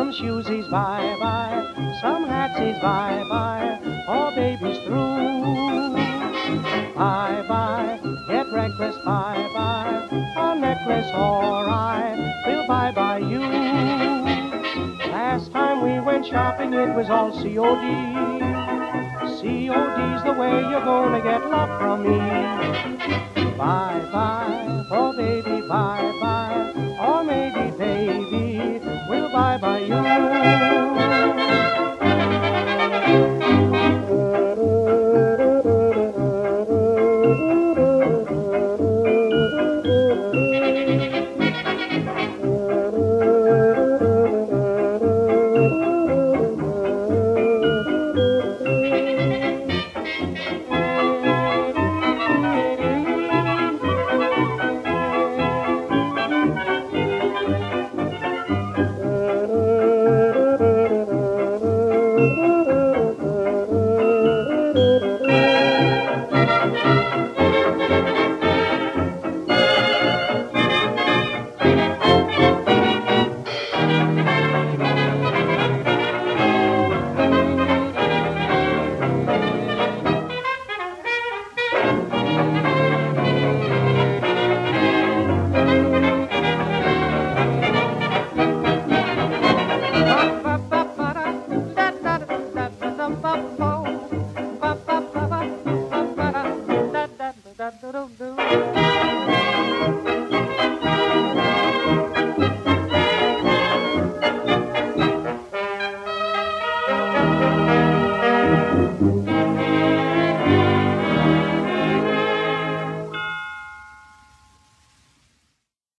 Some shoes he's bye-bye, some hats he's bye-bye, all baby's through. Bye-bye, get reckless, bye-bye, a necklace, all right, we'll bye-bye you. Last time we went shopping it was all COD. COD's the way you're gonna get love from me. Bye-bye, oh baby, bye-bye.